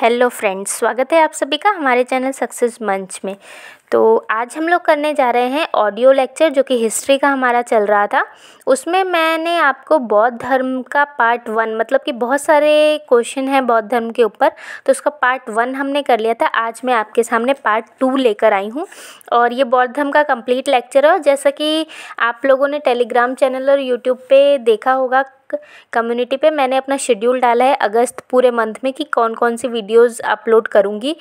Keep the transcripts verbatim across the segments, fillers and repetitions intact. Hello friends, स्वागत है आप सभी का हमारे चैनल सक्सेस मंच में। तो आज हम लोग करने जा रहे हैं ऑडियो लेक्चर, जो कि हिस्ट्री का हमारा चल रहा था। उसमें मैंने आपको बौद्ध धर्म का पार्ट वन, मतलब कि बहुत सारे क्वेश्चन हैं बौद्ध धर्म के ऊपर, तो उसका पार्ट वन हमने कर लिया था। आज मैं आपके सामने पार्ट टू लेकर आई हूँ और ये बौद्ध धर्म का कंप्लीट लेक्चर है। जैसा कि आप लोगों ने टेलीग्राम चैनल और यूट्यूब पर देखा होगा, कम्युनिटी पे मैंने अपना शेड्यूल डाला है अगस्त पूरे मंथ में कि कौन कौन सी वीडियोस अपलोड करूँगी।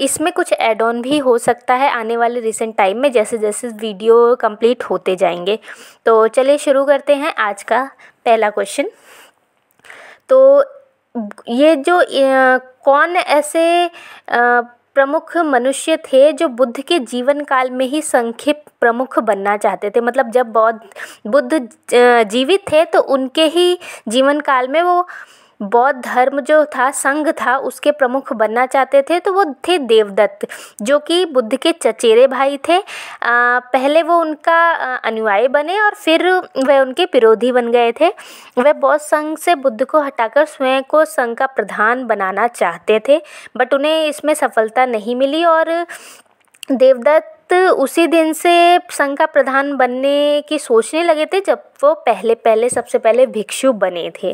इसमें कुछ ऐड ऑन भी हो सकता है आने वाले रिसेंट टाइम में, जैसे जैसे वीडियो कंप्लीट होते जाएंगे। तो चलिए शुरू करते हैं आज का पहला क्वेश्चन। तो ये जो कौन ऐसे प्रमुख मनुष्य थे जो बुद्ध के जीवन काल में ही संक्षिप्त प्रमुख बनना चाहते थे, मतलब जब बौद्ध बुद्ध जीवित थे तो उनके ही जीवन काल में वो बौद्ध धर्म जो था, संघ था, उसके प्रमुख बनना चाहते थे। तो वो थे देवदत्त, जो कि बुद्ध के चचेरे भाई थे। आ, पहले वो उनका अनुयायी बने और फिर वे उनके विरोधी बन गए थे। वे बौद्ध संघ से बुद्ध को हटाकर स्वयं को संघ का प्रधान बनाना चाहते थे, बट उन्हें इसमें सफलता नहीं मिली और देवदत्त उसी दिन से संघ का प्रधान बनने की सोचने लगे थे जब वो पहले पहले सबसे पहले भिक्षु बने थे।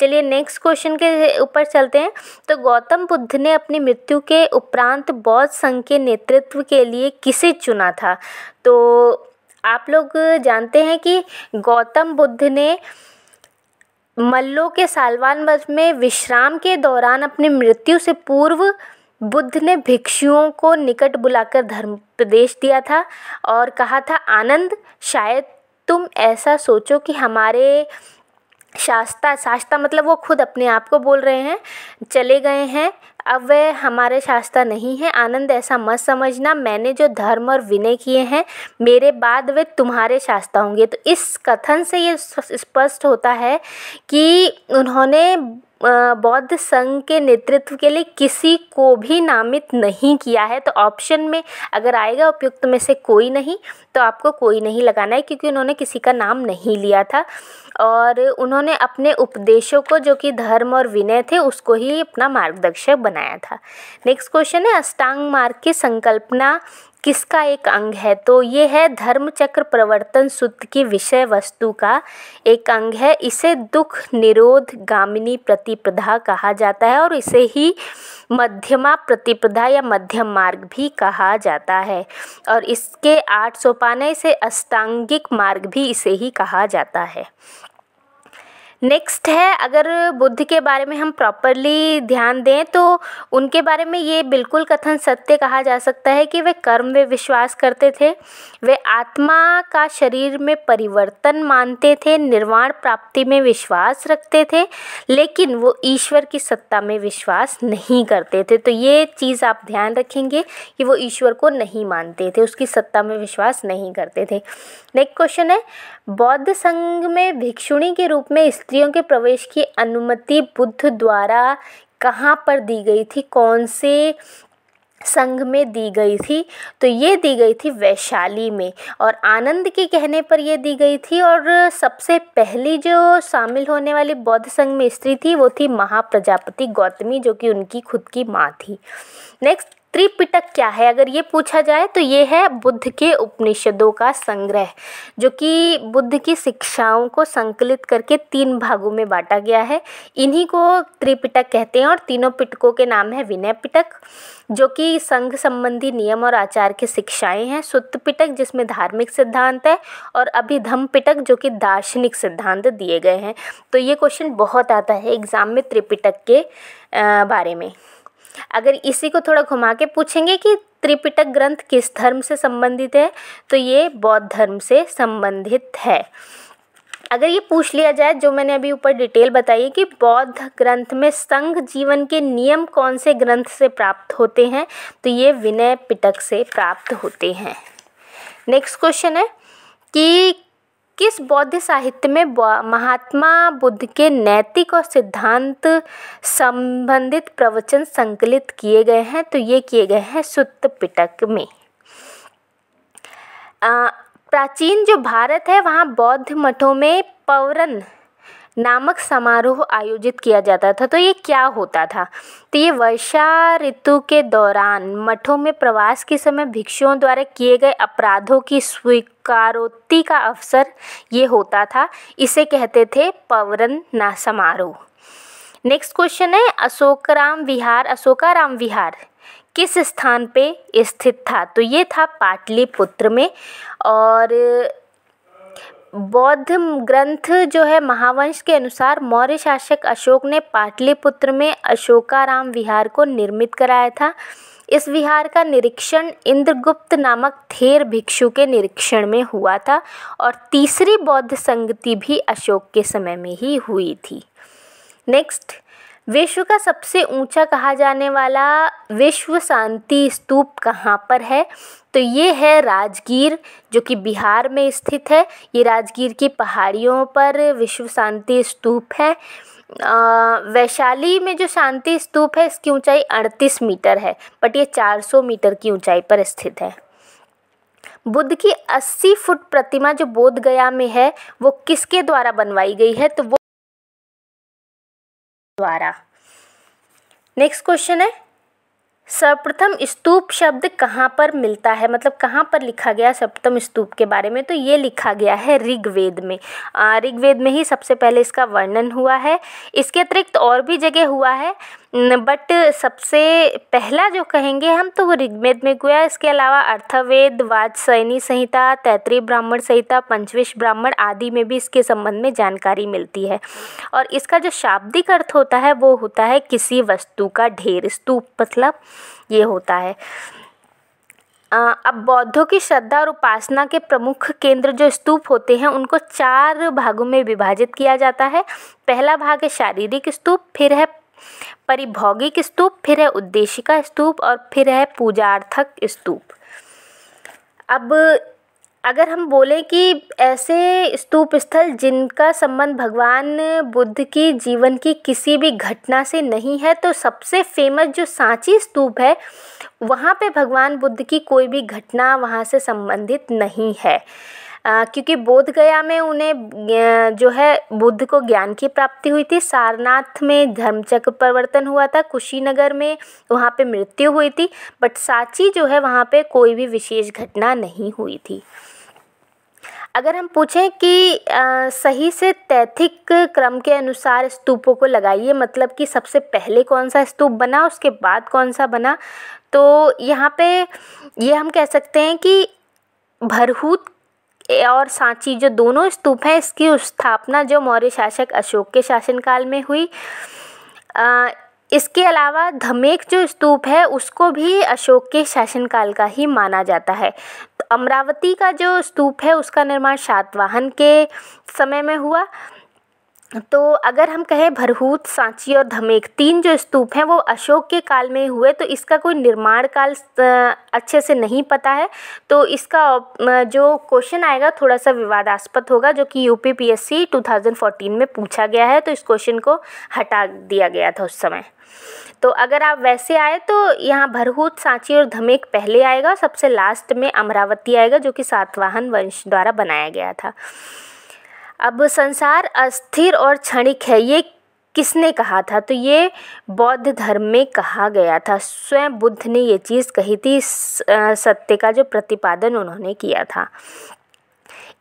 चलिए नेक्स्ट क्वेश्चन के ऊपर चलते हैं। तो गौतम बुद्ध ने अपनी मृत्यु के उपरांत बौद्ध संघ के नेतृत्व के लिए किसे चुना था? तो आप लोग जानते हैं कि गौतम बुद्ध ने मल्लों के सालवान वध में विश्राम के दौरान अपनी मृत्यु से पूर्व बुद्ध ने भिक्षुओं को निकट बुलाकर धर्म उपदेश दिया था और कहा था, आनंद, शायद तुम ऐसा सोचो कि हमारे शास्ता शास्ता मतलब वो खुद अपने आप को बोल रहे हैं, चले गए हैं, अब वे हमारे शास्ता नहीं हैं। आनंद, ऐसा मत समझना, मैंने जो धर्म और विनय किए हैं मेरे बाद वे तुम्हारे शास्ता होंगे। तो इस कथन से ये स्पष्ट होता है कि उन्होंने बौद्ध संघ के नेतृत्व के लिए किसी को भी नामित नहीं किया है। तो ऑप्शन में अगर आएगा उपयुक्त में से कोई नहीं, तो आपको कोई नहीं लगाना है, क्योंकि उन्होंने किसी का नाम नहीं लिया था। और उन्होंने अपने उपदेशों को, जो कि धर्म और विनय थे, उसको ही अपना मार्गदर्शक बनाया था। नेक्स्ट क्वेश्चन है, अष्टांग मार्ग की संकल्पना किसका एक अंग है? तो ये है धर्मचक्र प्रवर्तन सूत्र की विषय वस्तु का एक अंग है। इसे दुख निरोध गामिनी प्रतिपदा कहा जाता है और इसे ही मध्यमा प्रतिपदा या मध्यम मार्ग भी कहा जाता है और इसके आठ सोपान है। इसे अष्टांगिक मार्ग भी इसे ही कहा जाता है। नेक्स्ट है, अगर बुद्ध के बारे में हम प्रॉपरली ध्यान दें तो उनके बारे में ये बिल्कुल कथन सत्य कहा जा सकता है कि वे कर्म में विश्वास करते थे, वे आत्मा का शरीर में परिवर्तन मानते थे, निर्वाण प्राप्ति में विश्वास रखते थे, लेकिन वो ईश्वर की सत्ता में विश्वास नहीं करते थे। तो ये चीज़ आप ध्यान रखेंगे कि वो ईश्वर को नहीं मानते थे, उसकी सत्ता में विश्वास नहीं करते थे। नेक्स्ट क्वेश्चन है, बौद्ध संघ में भिक्षुणी के रूप में स्त्रियों के प्रवेश की अनुमति बुद्ध द्वारा कहाँ पर दी गई थी, कौन से संघ में दी गई थी? तो ये दी गई थी वैशाली में और आनंद के कहने पर ये दी गई थी। और सबसे पहली जो शामिल होने वाली बौद्ध संघ में स्त्री थी वो थी महाप्रजापति गौतमी, जो कि उनकी खुद की माँ थी। नेक्स्ट, त्रिपिटक क्या है अगर ये पूछा जाए तो ये है बुद्ध के उपनिषदों का संग्रह, जो कि बुद्ध की शिक्षाओं को संकलित करके तीन भागों में बांटा गया है। इन्हीं को त्रिपिटक कहते हैं और तीनों पिटकों के नाम है विनय पिटक, जो कि संघ संबंधी नियम और आचार की शिक्षाएं हैं, सुत्त पिटक जिसमें धार्मिक सिद्धांत है और अभिधम पिटक जो कि दार्शनिक सिद्धांत दिए गए हैं। तो ये क्वेश्चन बहुत आता है एग्जाम में त्रिपिटक के बारे में। अगर इसी को थोड़ा घुमा के पूछेंगे कि त्रिपिटक ग्रंथ किस धर्म से संबंधित है, तो ये बौद्ध धर्म से संबंधित है। अगर ये पूछ लिया जाए, जो मैंने अभी ऊपर डिटेल बताई कि बौद्ध ग्रंथ में संघ जीवन के नियम कौन से ग्रंथ से प्राप्त होते हैं, तो ये विनय पिटक से प्राप्त होते हैं। नेक्स्ट क्वेश्चन है कि किस बौद्ध साहित्य में महात्मा बुद्ध के नैतिक और सिद्धांत संबंधित प्रवचन संकलित किए गए हैं? तो ये किए गए हैं सुत्त पिटक में। प्राचीन जो भारत है वहाँ बौद्ध मठों में पवरन नामक समारोह आयोजित किया जाता था। तो ये क्या होता था? तो ये वर्षा ऋतु के दौरान मठों में प्रवास के समय भिक्षुओं द्वारा किए गए अपराधों की स्वीकारोक्ति का अवसर ये होता था। इसे कहते थे पवरना समारोह। नेक्स्ट क्वेश्चन है अशोकराम विहार, अशोकाराम विहार किस स्थान पे स्थित था? तो ये था पाटलिपुत्र में। और बौद्ध ग्रंथ जो है महावंश के अनुसार मौर्य शासक अशोक ने पाटलिपुत्र में अशोकाराम विहार को निर्मित कराया था। इस विहार का निरीक्षण इंद्रगुप्त नामक थेर भिक्षु के निरीक्षण में हुआ था और तीसरी बौद्ध संगति भी अशोक के समय में ही हुई थी। नेक्स्ट, विश्व का सबसे ऊंचा कहा जाने वाला विश्व शांति स्तूप कहाँ पर है? तो ये है राजगीर, जो कि बिहार में स्थित है। ये राजगीर की पहाड़ियों पर विश्व शांति स्तूप है। वैशाली में जो शांति स्तूप है इसकी ऊंचाई अड़तीस मीटर है, बट ये चार सौ मीटर की ऊंचाई पर स्थित है। बुद्ध की अस्सी फुट प्रतिमा जो बोधगया में है वो किसके द्वारा बनवाई गई है? तो वो द्वारा। नेक्स्ट क्वेश्चन है सर्वप्रथम स्तूप शब्द कहाँ पर मिलता है, मतलब कहाँ पर लिखा गया सर्वप्रथम स्तूप के बारे में? तो ये लिखा गया है ऋग्वेद में। ऋग्वेद में ही सबसे पहले इसका वर्णन हुआ है। इसके अतिरिक्त और भी जगह हुआ है, बट सबसे पहला जो कहेंगे हम तो वो ऋग्वेद में हुआ है। इसके अलावा अर्थवेद, वाजसैनी संहिता, तैतरीय ब्राह्मण संहिता, पंचविश ब्राह्मण आदि में भी इसके संबंध में जानकारी मिलती है। और इसका जो शाब्दिक अर्थ होता है वो होता है किसी वस्तु का ढेर, स्तूप मतलब ये होता है। अब बौद्धों की श्रद्धा और उपासना के प्रमुख केंद्र जो स्तूप होते हैं उनको चार भागों में विभाजित किया जाता है। पहला भाग है शारीरिक स्तूप, फिर है परिभौगिक स्तूप, फिर है उद्देशिका स्तूप और फिर है पूजार्थक स्तूप। अब अगर हम बोलें कि ऐसे स्तूप स्थल जिनका संबंध भगवान बुद्ध की जीवन की किसी भी घटना से नहीं है, तो सबसे फेमस जो सांची स्तूप है वहाँ पे भगवान बुद्ध की कोई भी घटना वहाँ से संबंधित नहीं है, आ, क्योंकि बोधगया में उन्हें जो है बुद्ध को ज्ञान की प्राप्ति हुई थी। सारनाथ में धर्मचक्र परिवर्तन हुआ था, कुशीनगर में वहाँ पे मृत्यु हुई थी, बट सांची जो है वहाँ पे कोई भी विशेष घटना नहीं हुई थी। अगर हम पूछें कि आ, सही से तैथिक क्रम के अनुसार स्तूपों को लगाइए, मतलब कि सबसे पहले कौन सा स्तूप बना उसके बाद कौन सा बना, तो यहाँ पे ये हम कह सकते हैं कि भरहूत और सांची जो दोनों स्तूप हैं इसकी स्थापना जो मौर्य शासक अशोक के शासनकाल में हुई। आ, इसके अलावा धमेक जो स्तूप है उसको भी अशोक के शासनकाल का ही माना जाता है। तो अमरावती का जो स्तूप है उसका निर्माण सातवाहन के समय में हुआ। तो अगर हम कहें भरहूत, सांची और धमेक तीन जो स्तूप हैं वो अशोक के काल में हुए, तो इसका कोई निर्माण काल अच्छे से नहीं पता है, तो इसका जो क्वेश्चन आएगा थोड़ा सा विवादास्पद होगा, जो कि यूपीपीएससी दो हज़ार चौदह में पूछा गया है। तो इस क्वेश्चन को हटा दिया गया था उस समय। तो अगर आप वैसे आए तो यहाँ भरहूत, सांची और धमेक पहले आएगा, सबसे लास्ट में अमरावती आएगा जो कि सातवाहन वंश द्वारा बनाया गया था। अब संसार अस्थिर और क्षणिक है ये किसने कहा था? तो ये बौद्ध धर्म में कहा गया था, स्वयं बुद्ध ने ये चीज़ कही थी। सत्य का जो प्रतिपादन उन्होंने किया था।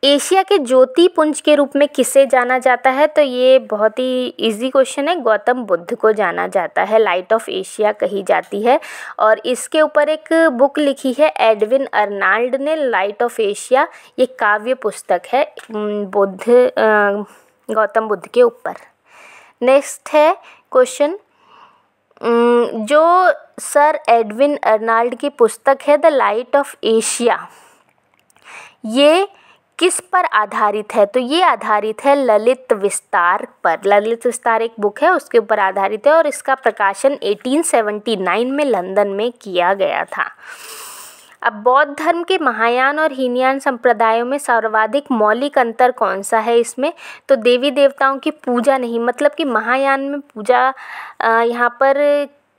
एशिया के ज्योति पुंज के रूप में किसे जाना जाता है? तो ये बहुत ही इजी क्वेश्चन है, गौतम बुद्ध को जाना जाता है। लाइट ऑफ एशिया कही जाती है और इसके ऊपर एक बुक लिखी है एडविन अर्नाल्ड ने, लाइट ऑफ एशिया। ये काव्य पुस्तक है बुद्ध गौतम बुद्ध के ऊपर। नेक्स्ट है क्वेश्चन, जो सर एडविन अर्नाल्ड की पुस्तक है द लाइट ऑफ एशिया, ये किस पर आधारित है? तो ये आधारित है ललितविस्तार पर। ललितविस्तार एक बुक है, उसके ऊपर आधारित है और इसका प्रकाशन अठारह सौ उन्यासी में लंदन में किया गया था। अब बौद्ध धर्म के महायान और हीनयान संप्रदायों में सर्वाधिक मौलिक अंतर कौन सा है इसमें? तो देवी देवताओं की पूजा नहीं, मतलब कि महायान में पूजा यहाँ पर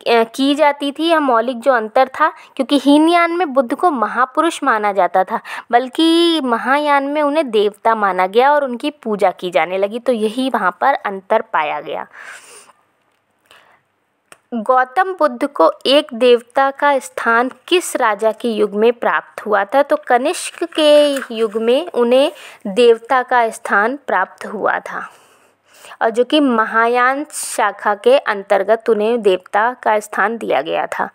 की जाती थी, या मौलिक जो अंतर था, क्योंकि हीनयान में बुद्ध को महापुरुष माना जाता था, बल्कि महायान में उन्हें देवता माना गया और उनकी पूजा की जाने लगी। तो यही वहाँ पर अंतर पाया गया। गौतम बुद्ध को एक देवता का स्थान किस राजा के युग में प्राप्त हुआ था? तो कनिष्क के युग में उन्हें देवता का स्थान प्राप्त हुआ था, और जो कि महायान शाखा के अंतर्गत उन्हें देवता का स्थान दिया गया था।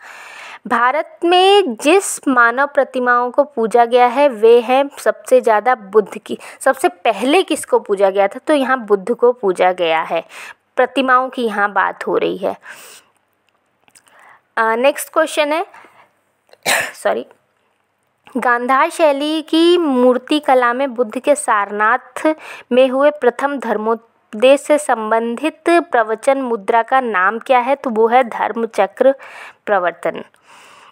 भारत में जिस मानव प्रतिमाओं को पूजा गया है वे हैं सबसे ज़्यादा बुद्ध की। सबसे पहले किसको पूजा गया था? तो यहाँ बुद्ध को पूजा गया है। प्रतिमाओं की यहाँ बात हो रही है। नेक्स्ट uh, क्वेश्चन है सॉरी गांधार शैली की मूर्ति कला में बुद्ध के सारनाथ में हुए प्रथम धर्मोपदेश से संबंधित प्रवचन मुद्रा का नाम क्या है? तो वो है धर्मचक्र प्रवर्तन।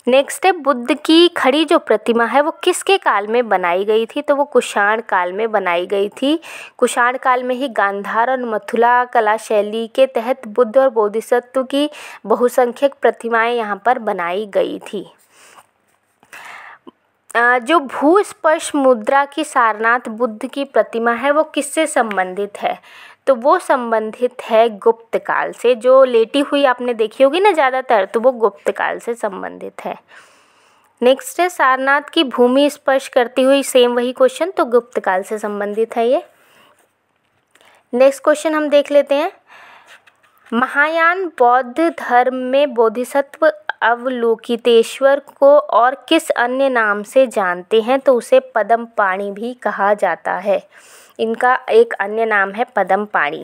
नेक्स्ट है बुद्ध की खड़ी जो प्रतिमा है वो किसके काल में बनाई गई थी? तो वो कुषाण काल में बनाई गई थी। कुषाण काल में ही गांधार और मथुरा कला शैली के तहत बुद्ध और बोधिसत्व की बहुसंख्यक प्रतिमाएं यहाँ पर बनाई गई थी। जो भूस्पर्श मुद्रा की सारनाथ बुद्ध की प्रतिमा है वो किससे संबंधित है? तो वो संबंधित है गुप्त काल से। जो लेटी हुई आपने देखी होगी ना ज़्यादातर, तो वो गुप्त काल से संबंधित है। नेक्स्ट है सारनाथ की भूमि स्पर्श करती हुई, सेम वही क्वेश्चन, तो गुप्त काल से संबंधित है ये। नेक्स्ट क्वेश्चन हम देख लेते हैं। महायान बौद्ध धर्म में बोधिसत्व अवलोकितेश्वर को और किस अन्य नाम से जानते हैं? तो उसे पद्मपाणि भी कहा जाता है। इनका एक अन्य नाम है पद्मपाणि।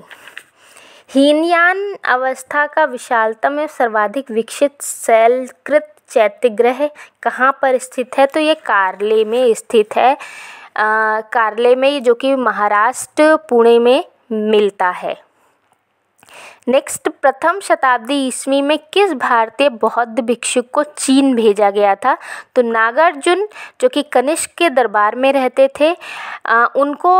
हीनयान अवस्था का विशालतम एवं सर्वाधिक विकसित शैलकृत चैत्यगृह कहाँ पर स्थित है? तो ये कार्ले में स्थित है। आ, कार्ले में, जो कि महाराष्ट्र पुणे में मिलता है। नेक्स्ट, प्रथम शताब्दी ईस्वी में किस भारतीय बौद्ध भिक्षु को चीन भेजा गया था? तो नागार्जुन, जो कि कनिष्क के दरबार में रहते थे, आ, उनको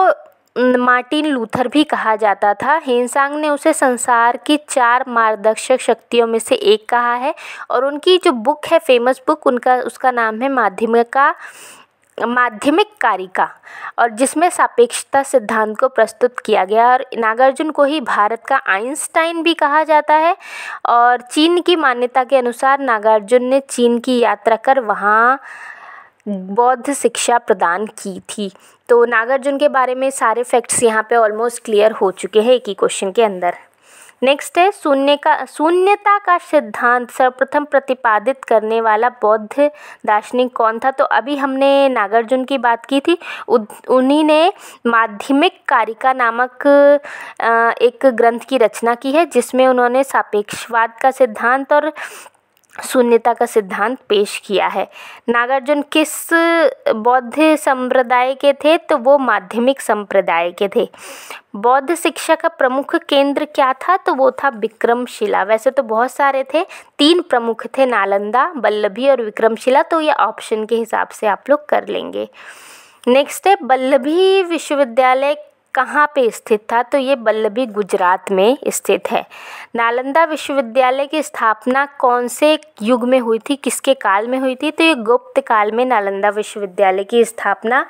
मार्टिन लूथर भी कहा जाता था। हेनसांग ने उसे संसार की चार मार्गदर्शक शक्तियों में से एक कहा है, और उनकी जो बुक है, फेमस बुक उनका, उसका नाम है माध्यमिका माध्यमिक कारिका, और जिसमें सापेक्षता सिद्धांत को प्रस्तुत किया गया। और नागार्जुन को ही भारत का आइंस्टाइन भी कहा जाता है। और चीन की मान्यता के अनुसार नागार्जुन ने चीन की यात्रा कर वहाँ बौद्ध शिक्षा प्रदान की थी। तो नागार्जुन के बारे में सारे फैक्ट्स यहाँ पे ऑलमोस्ट क्लियर हो चुके हैं एक ही क्वेश्चन के अंदर। नेक्स्ट है शून्य का शून्यता का सिद्धांत सर्वप्रथम प्रतिपादित करने वाला बौद्ध दार्शनिक कौन था? तो अभी हमने नागार्जुन की बात की थी। उन्हीं ने माध्यमिक कारिका नामक एक ग्रंथ की रचना की है, जिसमें उन्होंने सापेक्षवाद का सिद्धांत और शून्यता का सिद्धांत पेश किया है। नागार्जुन किस बौद्ध संप्रदाय के थे? तो वो माध्यमिक संप्रदाय के थे। बौद्ध शिक्षा का प्रमुख केंद्र क्या था? तो वो था विक्रमशिला। वैसे तो बहुत सारे थे, तीन प्रमुख थे, नालंदा, बल्लभी और विक्रमशिला। तो ये ऑप्शन के हिसाब से आप लोग कर लेंगे। नेक्स्ट है बल्लभी विश्वविद्यालय कहाँ पे स्थित था? तो ये बल्लभी गुजरात में स्थित है। नालंदा विश्वविद्यालय की स्थापना कौन से युग में हुई थी, किसके काल में हुई थी? तो ये गुप्त काल में नालंदा विश्वविद्यालय की स्थापना,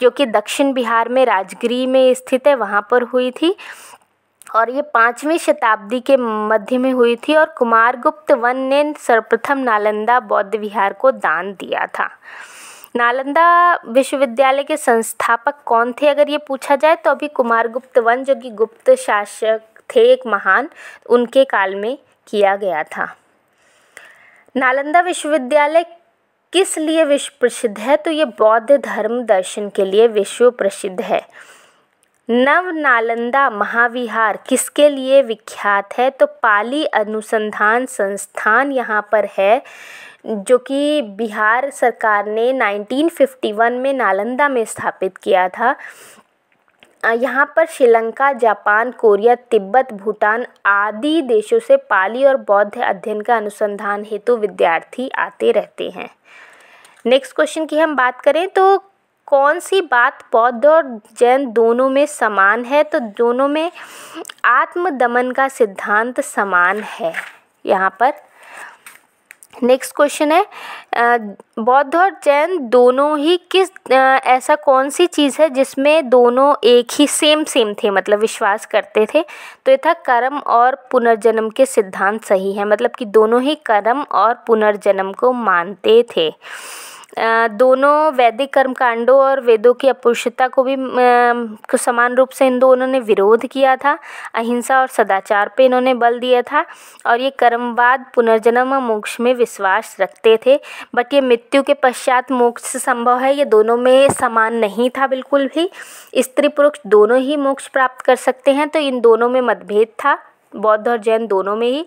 जो कि दक्षिण बिहार में राजगिरी में स्थित है, वहाँ पर हुई थी। और ये पाँचवीं शताब्दी के मध्य में हुई थी, और कुमार गुप्त वन ने सर्वप्रथम नालंदा बौद्ध विहार को दान दिया था। नालंदा विश्वविद्यालय के संस्थापक कौन थे अगर ये पूछा जाए, तो अभी कुमार गुप्त वन, जो कि गुप्त शासक थे एक महान, उनके काल में किया गया था। नालंदा विश्वविद्यालय किस लिए विश्व प्रसिद्ध है? तो ये बौद्ध धर्म दर्शन के लिए विश्व प्रसिद्ध है। नव नालंदा महाविहार किसके लिए विख्यात है? तो पाली अनुसंधान संस्थान यहाँ पर है, जो कि बिहार सरकार ने उन्नीस सौ इक्यावन में नालंदा में स्थापित किया था। यहाँ पर श्रीलंका, जापान, कोरिया, तिब्बत, भूटान आदि देशों से पाली और बौद्ध अध्ययन का अनुसंधान हेतु विद्यार्थी आते रहते हैं। नेक्स्ट क्वेश्चन की हम बात करें तो कौन सी बात बौद्ध और जैन दोनों में समान है? तो दोनों में आत्मदमन का सिद्धांत समान है। यहाँ पर नेक्स्ट क्वेश्चन है, बौद्ध और जैन दोनों ही किस ऐसा कौन सी चीज़ है जिसमें दोनों एक ही सेम सेम थे, मतलब विश्वास करते थे। तो ये था कर्म और पुनर्जन्म के सिद्धांत सही है, मतलब कि दोनों ही कर्म और पुनर्जन्म को मानते थे। दोनों वैदिक कर्मकांडों और वेदों की अपौरुषता को भी को समान रूप से इन दोनों ने विरोध किया था। अहिंसा और सदाचार पे इन्होंने बल दिया था और ये कर्मवाद पुनर्जन्म और मोक्ष में विश्वास रखते थे। बट ये मृत्यु के पश्चात मोक्ष संभव है, ये दोनों में समान नहीं था बिल्कुल भी। स्त्री पुरुष दोनों ही मोक्ष प्राप्त कर सकते हैं, तो इन दोनों में मतभेद था बौद्ध और जैन दोनों में ही।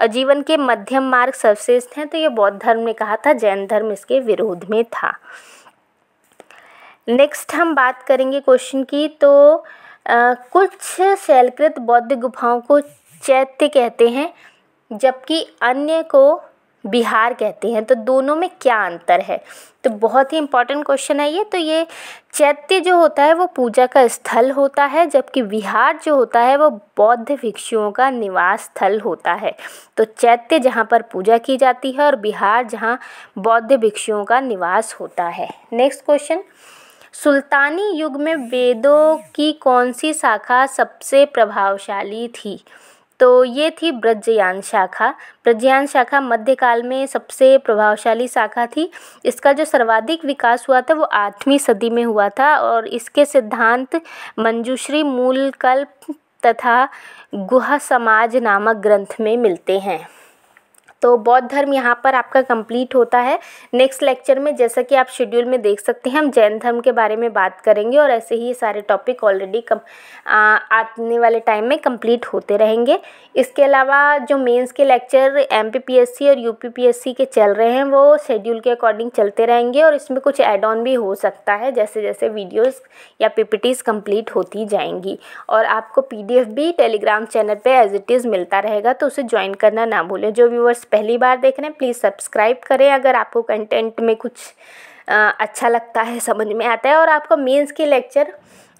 और जीवन के मध्यम मार्ग सर्वश्रेष्ठ हैं, तो ये बौद्ध धर्म ने कहा था, जैन धर्म इसके विरोध में था। नेक्स्ट हम बात करेंगे क्वेश्चन की, तो आ, कुछ शैलकृत बौद्ध गुफाओं को चैत्य कहते हैं जबकि अन्य को बिहार कहते हैं, तो दोनों में क्या अंतर है। तो बहुत ही इंपॉर्टेंट क्वेश्चन है ये। तो ये चैत्य जो होता है वो पूजा का स्थल होता है, जबकि विहार जो होता है वो बौद्ध भिक्षुओं का निवास स्थल होता है। तो चैत्य जहाँ पर पूजा की जाती है और विहार जहाँ बौद्ध भिक्षुओं का निवास होता है। नेक्स्ट क्वेश्चन, सुल्तानी युग में वेदों की कौन सी शाखा सबसे प्रभावशाली थी। तो ये थी व्रजयान शाखा। व्रजयान शाखा मध्यकाल में सबसे प्रभावशाली शाखा थी। इसका जो सर्वाधिक विकास हुआ था वो आठवीं सदी में हुआ था और इसके सिद्धांत मंजूश्री मूलकल्प तथा गुहा समाज नामक ग्रंथ में मिलते हैं। तो बौद्ध धर्म यहाँ पर आपका कंप्लीट होता है। नेक्स्ट लेक्चर में जैसा कि आप शेड्यूल में देख सकते हैं हम जैन धर्म के बारे में बात करेंगे और ऐसे ही सारे टॉपिक ऑलरेडी कम आने वाले टाइम में कंप्लीट होते रहेंगे। इसके अलावा जो मेंस के लेक्चर एमपीपीएससी और यूपीपीएससी के चल रहे हैं वो शेड्यूल के अकॉर्डिंग चलते रहेंगे और इसमें कुछ ऐड ऑन भी हो सकता है जैसे जैसे वीडियोज़ या पीपीटीज़ कंप्लीट होती जाएंगी। और आपको पीडीएफ भी टेलीग्राम चैनल पर एज इट इज़ मिलता रहेगा, तो उसे ज्वाइन करना ना भूलें। जो व्यूअर्स पहली बार देख रहे हैं प्लीज़ सब्सक्राइब करें अगर आपको कंटेंट में कुछ आ, अच्छा लगता है, समझ में आता है। और आपका मेंस के लेक्चर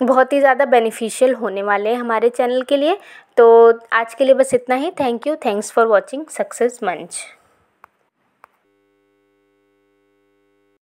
बहुत ही ज़्यादा बेनिफिशियल होने वाले हैं हमारे चैनल के लिए। तो आज के लिए बस इतना ही। Thank you, thanks for watching success मंच।